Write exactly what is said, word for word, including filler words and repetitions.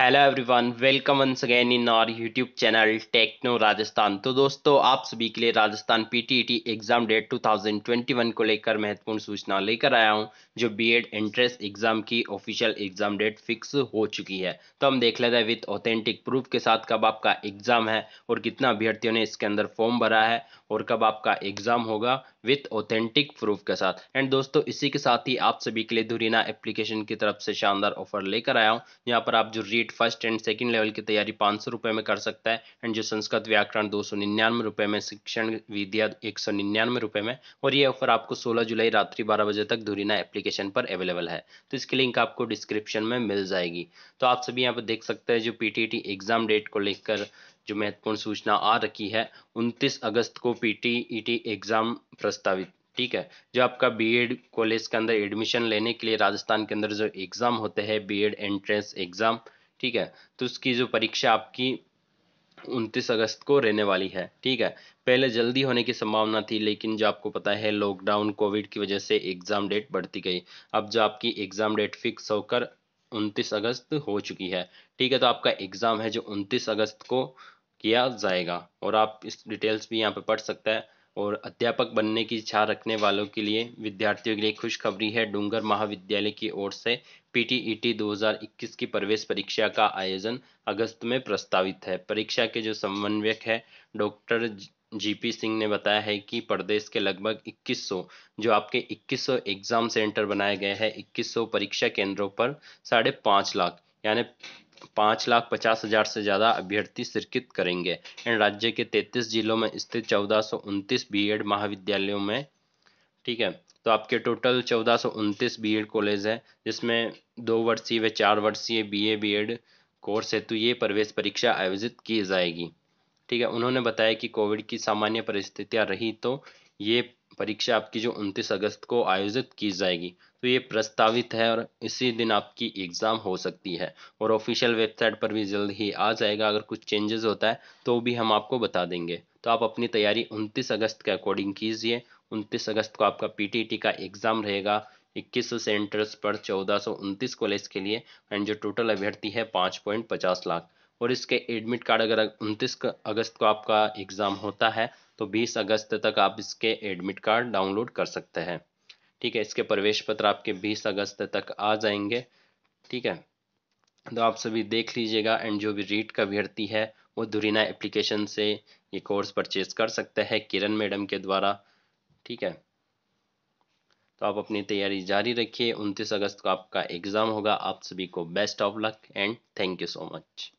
Hello everyone, welcome once again in our YouTube channel techno Rajasthan. तो दोस्तों, आप सभी के लिए राजस्थान पीटीईटी एग्जाम डेट दो हज़ार इक्कीस को लेकर महत्वपूर्ण सूचना लेकर आया हूं। जो बीएड एंट्रेंस एग्जाम की ऑफिशियल एग्जाम डेट फिक्स हो चुकी है, तो हम देख लेते हैं विद ऑथेंटिक प्रूफ के साथ कब आपका एग्जाम है और कितना अभ्यर्थियों ने इसके अंदर फॉर्म भरा है और कब आपका एग्जाम होगा विथ ऑथेंटिक प्रूफ के साथ। एंड दोस्तों, इसी के साथ ही आप सभी के लिए दुरीना एप्लीकेशन की तरफ से शानदार ऑफर लेकर आया हूँ। यहाँ पर आप जो REET first and second level की तैयारी पाँच सौ रुपये में कर सकता है एंड जो संस्कृत व्याकरण दो सौ निन्यानवे रुपये में, शिक्षण विद्या एक सौ निन्यानवे रुपये में। और ये ऑफर आपको सोलह जुलाई रात्रि बारह बजे तक दुरीना एप्लीकेशन पर अवेलेबल है, तो इसकी लिंक आपको डिस्क्रिप्शन में मिल जाएगी। तो आप सभी यहाँ पर देख सकते हैं जो पीटीईटी एग्जाम डेट को लेकर जो महत्वपूर्ण सूचना आ रखी है, उनतीस अगस्त को पीटीईटी एग्जाम प्रस्तावित, ठीक है। जो आपका बीएड कॉलेज के अंदर एडमिशन लेने के लिए राजस्थान के अंदर जो एग्जाम होते हैं बीएड एंट्रेंस एग्जाम, ठीक है, तो उसकी जो परीक्षा आपकी उनतीस अगस्त को रहने वाली है, ठीक है। पहले जल्दी होने की संभावना थी, लेकिन जो आपको पता है लॉकडाउन कोविड की वजह से एग्जाम डेट बढ़ती गई। अब जो आपकी एग्जाम डेट फिक्स होकर उनतीस अगस्त हो चुकी है, ठीक है। तो आपका एग्जाम है जो उनतीस अगस्त को किया जाएगा और आप इस डिटेल्स भी यहाँ पे पढ़ सकते हैं। और अध्यापक बनने की इच्छा रखने वालों के लिए, विद्यार्थियों के लिए खुशखबरी है। डूंगर महाविद्यालय की ओर से पीटीईटी दो हज़ार इक्कीस की प्रवेश परीक्षा का आयोजन अगस्त में प्रस्तावित है। परीक्षा के जो समन्वयक है डॉक्टर जीपी सिंह ने बताया है कि प्रदेश के लगभग इक्कीस सौ जो आपके इक्कीस सौ एग्जाम सेंटर बनाए गए हैं, इक्कीस सौ परीक्षा केंद्रों पर साढ़े पाँच लाख यानी पाँच लाख पचास हजार से ज़्यादा अभ्यर्थी शिरकत करेंगे। एंड राज्य के तैंतीस जिलों में स्थित चौदह सौ उनतीस बीएड महाविद्यालयों में, ठीक है, तो आपके टोटल चौदह सौ उनतीस बीएड कॉलेज हैं, जिसमें दो वर्षीय व चार वर्षीय बीए बीएड कोर्स हेतु ये प्रवेश परीक्षा आयोजित की जाएगी, ठीक है। उन्होंने बताया कि कोविड की सामान्य परिस्थितियाँ रही तो ये परीक्षा आपकी जो उनतीस अगस्त को आयोजित की जाएगी, तो ये प्रस्तावित है और इसी दिन आपकी एग्ज़ाम हो सकती है। और ऑफिशियल वेबसाइट पर भी जल्द ही आ जाएगा, अगर कुछ चेंजेस होता है तो भी हम आपको बता देंगे। तो आप अपनी तैयारी उनतीस अगस्त के अकॉर्डिंग कीजिए। उनतीस अगस्त को आपका पीटीईटी का एग्ज़ाम रहेगा इक्कीस सौ सेंटर्स पर चौदह सौ उनतीस कॉलेज के लिए। एंड जो टोटल अभ्यर्थी है पाँच पॉइंट पचास लाख। और इसके एडमिट कार्ड अगर उनतीस अगस्त को आपका एग्ज़ाम होता है तो बीस अगस्त तक आप इसके एडमिट कार्ड डाउनलोड कर सकते हैं, ठीक है। इसके प्रवेश पत्र आपके बीस अगस्त तक आ जाएंगे, ठीक है। तो आप सभी देख लीजिएगा। एंड जो भी रीट का अभ्यर्थी है वो दुरीना एप्लीकेशन से ये कोर्स परचेज कर सकते हैं किरण मैडम के द्वारा, ठीक है। तो आप अपनी तैयारी जारी रखिए। उनतीस अगस्त को आपका एग्ज़ाम होगा। आप सभी को Best of luck and thank you so much.